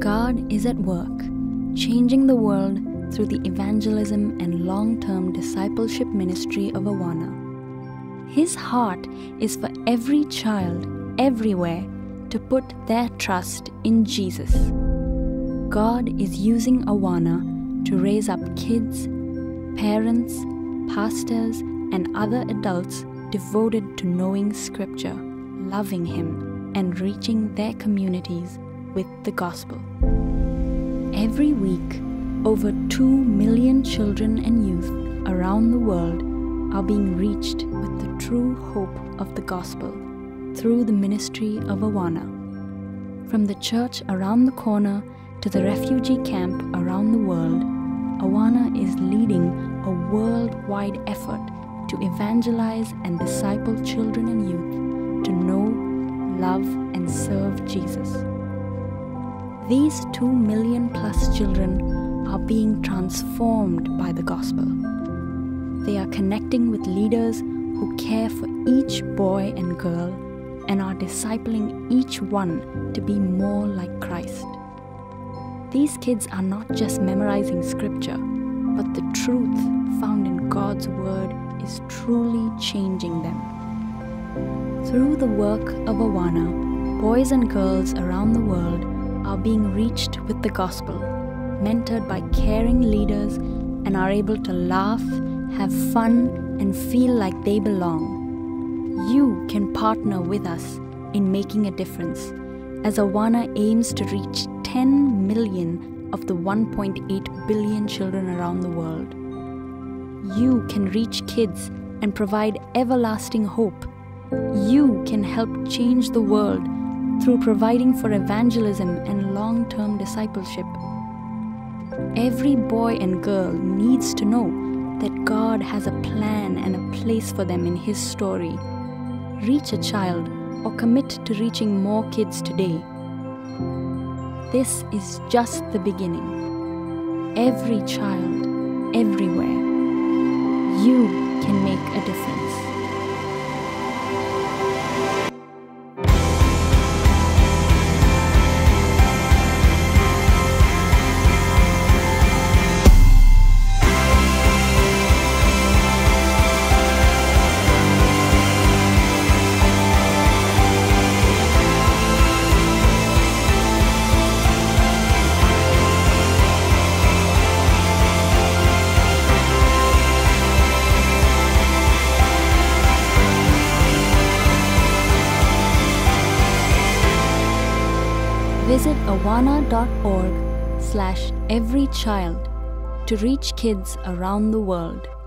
God is at work, changing the world through the evangelism and long-term discipleship ministry of Awana. His heart is for every child, everywhere, to put their trust in Jesus. God is using Awana to raise up kids, parents, pastors, and other adults devoted to knowing Scripture, loving Him, and reaching their communities with the gospel. Every week, over 2 million children and youth around the world are being reached with the true hope of the gospel through the ministry of Awana. From the church around the corner to the refugee camp around the world, Awana is leading a worldwide effort to evangelize and disciple children and youth to know, love, and serve Jesus. These 2 million+ children are being transformed by the gospel. They are connecting with leaders who care for each boy and girl and are discipling each one to be more like Christ. These kids are not just memorizing Scripture, but the truth found in God's Word is truly changing them. Through the work of Awana, boys and girls around the world are being reached with the gospel, mentored by caring leaders, and are able to laugh, have fun, and feel like they belong. You can partner with us in making a difference, as Awana aims to reach 10 million of the 1.8 billion children around the world. You can reach kids and provide everlasting hope. You can help change the world through providing for evangelism and long-term discipleship. Every boy and girl needs to know that God has a plan and a place for them in His story. Reach a child or commit to reaching more kids today. This is just the beginning. Every child, everywhere. You can make a difference. Visit Awana.org/everychild to reach kids around the world.